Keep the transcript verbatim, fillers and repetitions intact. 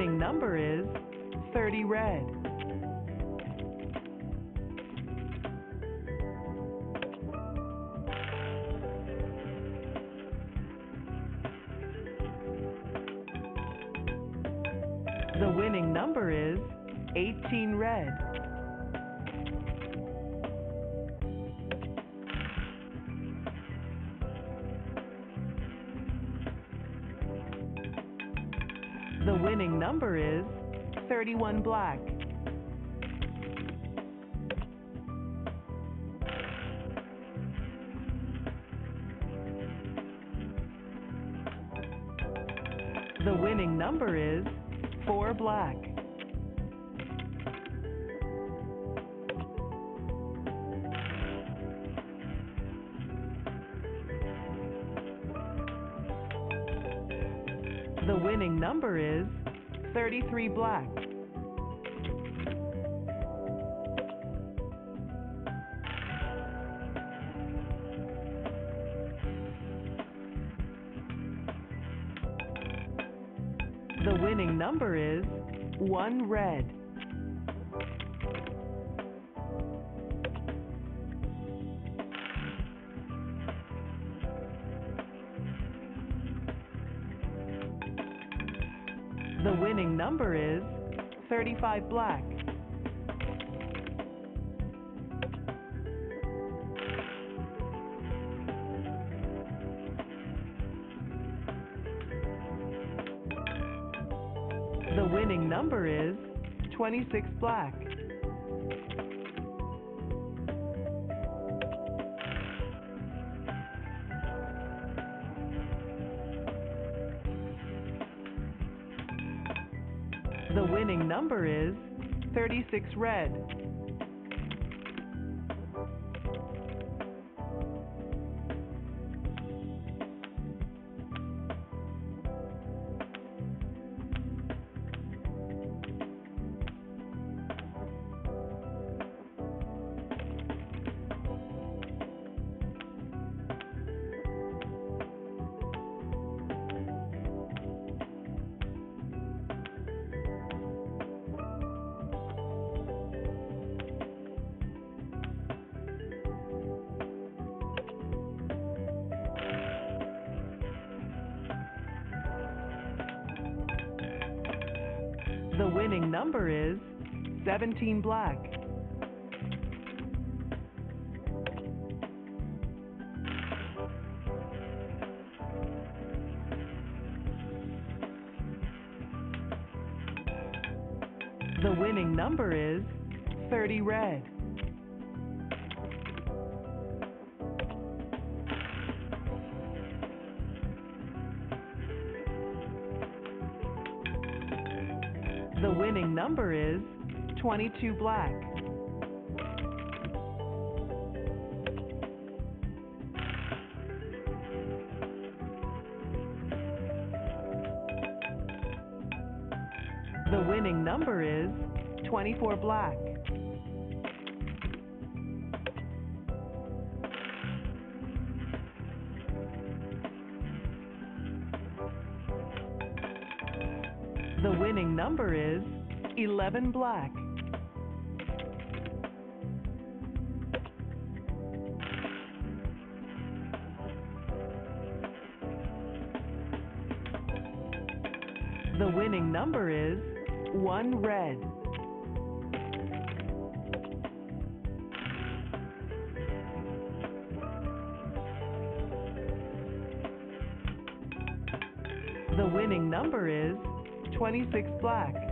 winning number is thirty red. The winning number is eighteen red. The winning number is thirty-one black. The winning number is four black. The winning number is thirty-three black. The winning number is one red. The winning number is thirty-five black. The winning number is twenty-six black. The winning number is thirty-six red. The winning number is seventeen black. The winning number is thirty red. The winning number is twenty-two black. The winning number is twenty-four black. The winning number is eleven black. The winning number is one red. The winning number is twenty-six black.